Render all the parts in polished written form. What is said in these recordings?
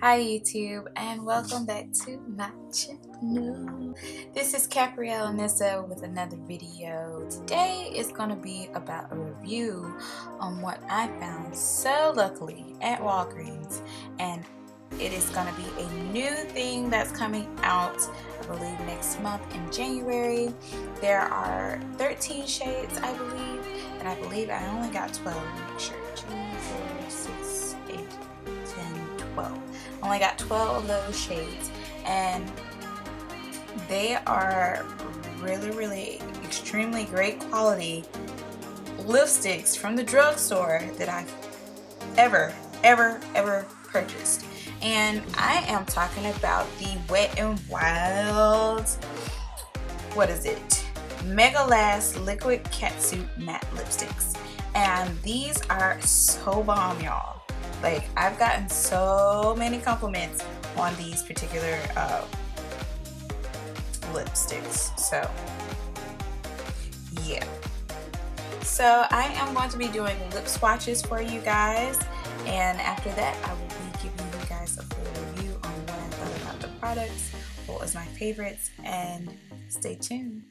Hi YouTube, and welcome back to my channel. This is CaPriel Annissa with another video. Today is going to be about a review on what I found so luckily at Walgreens, and it is going to be a new thing that's coming out, I believe, next month in January. There are 13 shades, I believe, and I believe I only got 12. Make sure 2, 4, 6, 8, 10, 12. I only got 12 of those shades, and they are really extremely great quality lipsticks from the drugstore that I've ever purchased. And I am talking about the Wet 'n Wild, what is it, Mega Last Liquid Catsuit Matte Lipsticks, and these are so bomb, y'all. Like, I've gotten so many compliments on these particular lipsticks, so yeah. So I am going to be doing lip swatches for you guys, and after that I will be giving you guys a full review on what I thought about the products, what was my favorites, and stay tuned.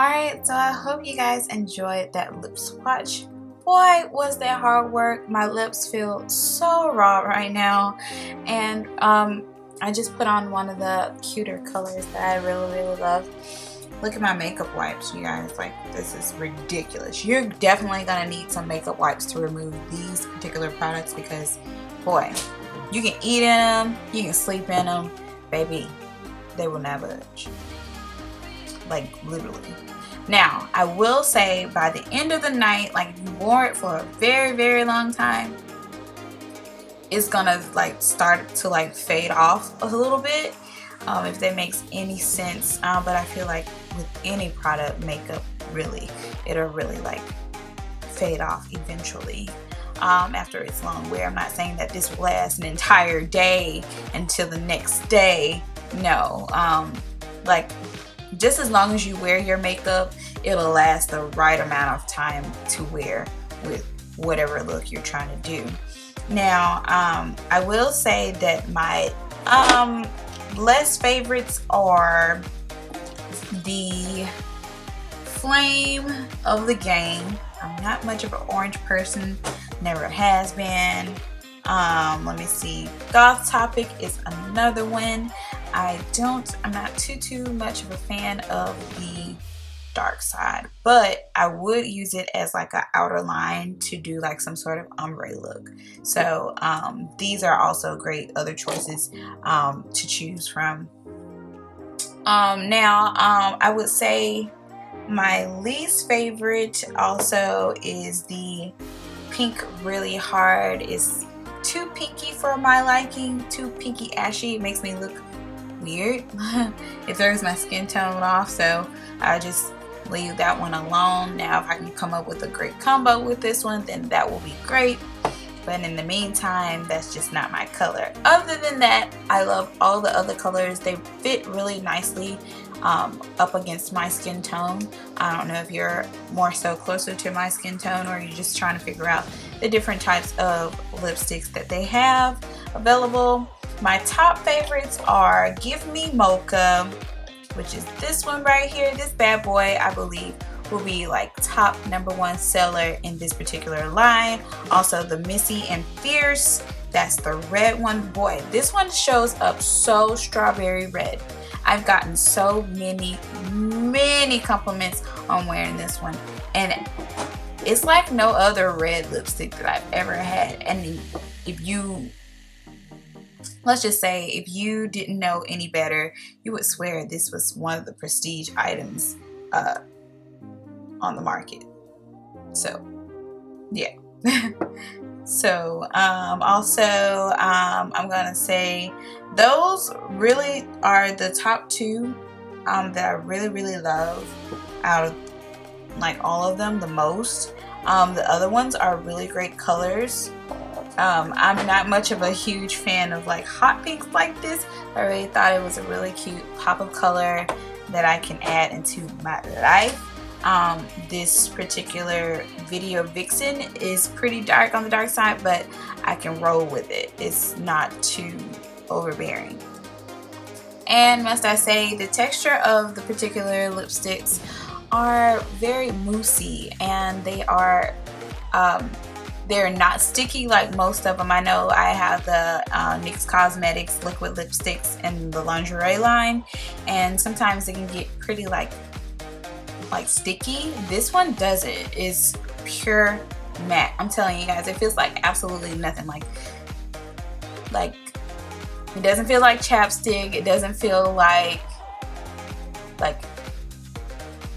Alright, so I hope you guys enjoyed that lip swatch. Boy, was that hard work. My lips feel so raw right now. And I just put on one of the cuter colors that I really love. Look at my makeup wipes, you guys. Like, this is ridiculous. You're definitely going to need some makeup wipes to remove these particular products because, boy, you can eat in them, you can sleep in them. Baby, they will not budge. like literally. Now, I will say by the end of the night, like if you wore it for a very, very long time, it's gonna like start to like fade off a little bit, if that makes any sense. But I feel like with any product, makeup really, it'll really like fade off eventually after its long wear. I'm not saying that this will last an entire day until the next day. No, like just as long as you wear your makeup, it'll last the right amount of time to wear with whatever look you're trying to do. Now, I will say that my less favorites are the Flame of the Game. I'm not much of an orange person, never has been. Let me see, Goth Topic is another one. I'm not too much of a fan of the dark side, but I would use it as like an outer line to do like some sort of ombre look. So these are also great other choices to choose from. I would say my least favorite also is the Pink Really Hard. It's too pinky for my liking, too pinky ashy. It makes me look weird. It throws my skin tone off, so I just leave that one alone. Now if I can come up with a great combo with this one, then that will be great, but in the meantime, that's just not my color. Other than that, I love all the other colors. They fit really nicely up against my skin tone. I don't know if you're more so closer to my skin tone or you're just trying to figure out the different types of lipsticks that they have available. My top favorites are Give Me Mocha, which is this one right here. This bad boy, I believe, will be like top #1 seller in this particular line. Also the Missy and Fierce, that's the red one. Boy, this one shows up so strawberry red. I've gotten so many compliments on wearing this one, and it's like no other red lipstick that I've ever had. And if you, let's just say, if you didn't know any better, you would swear this was one of the prestige items on the market. So yeah. So I'm gonna say those really are the top two that I really love out of like all of them the most. The other ones are really great colors. I'm not much of a huge fan of like hot pinks like this. I really thought it was a really cute pop of color that I can add into my life. This particular Video Vixen is pretty dark on the dark side, but I can roll with it. It's not too overbearing. And must I say, the texture of the particular lipsticks are very moussey, and they are they're not sticky like most of them. I know I have the NYX Cosmetics liquid lipsticks in the lingerie line, and sometimes they can get pretty like sticky. This one doesn't. It's pure matte. I'm telling you guys, it feels like absolutely nothing. Like it doesn't feel like chapstick. It doesn't feel like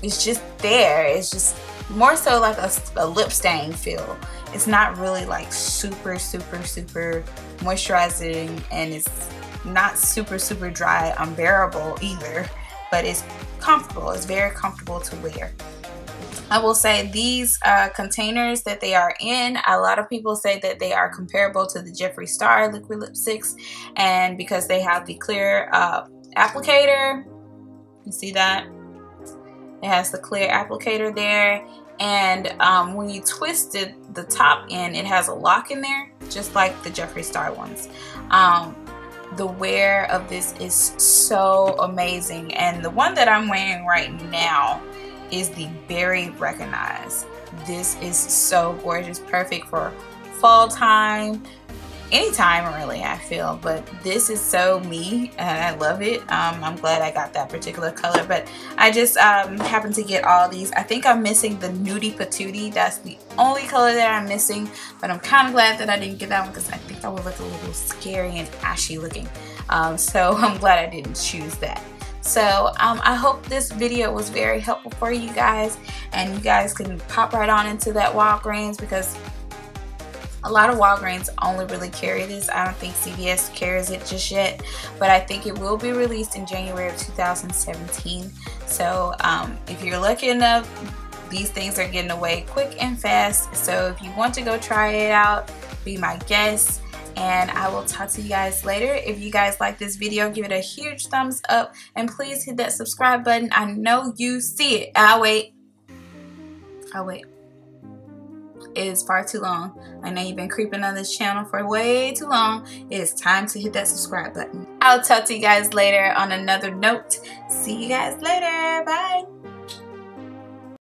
it's just there. It's just more so like a lip stain feel. It's not really like super moisturizing, and it's not super dry, unbearable either, but it's comfortable. It's very comfortable to wear. I will say these containers that they are in, a lot of people say that they are comparable to the Jeffree Star liquid lipsticks, and because they have the clear applicator, you see that? It has the clear applicator there. And when you twisted the top end, it has a lock in there, just like the Jeffree Star ones. The wear of this is so amazing. And the one that I'm wearing right now is the Berry Recognize. This is so gorgeous, perfect for fall time, anytime really, I feel. But this is so me, and I love it. I'm glad I got that particular color, but I just happened to get all these. I think I'm missing the Nudie Patootie. That's the only color that I'm missing, but I'm kind of glad that I didn't get that one, because I think I would look a little scary and ashy looking. So I'm glad I didn't choose that. So I hope this video was very helpful for you guys, and you guys can pop right on into that Walgreens, because a lot of Walgreens only really carry this. I don't think CVS carries it just yet, but I think it will be released in January of 2017. So if you're lucky enough, these things are getting away quick and fast. So if you want to go try it out, be my guest, and I will talk to you guys later. If you guys like this video, give it a huge thumbs up, and please hit that subscribe button. I know you see it. I'll wait. It is far too long. I know you've been creeping on this channel for way too long. It is time to hit that subscribe button. I'll talk to you guys later on another note. See you guys later. Bye.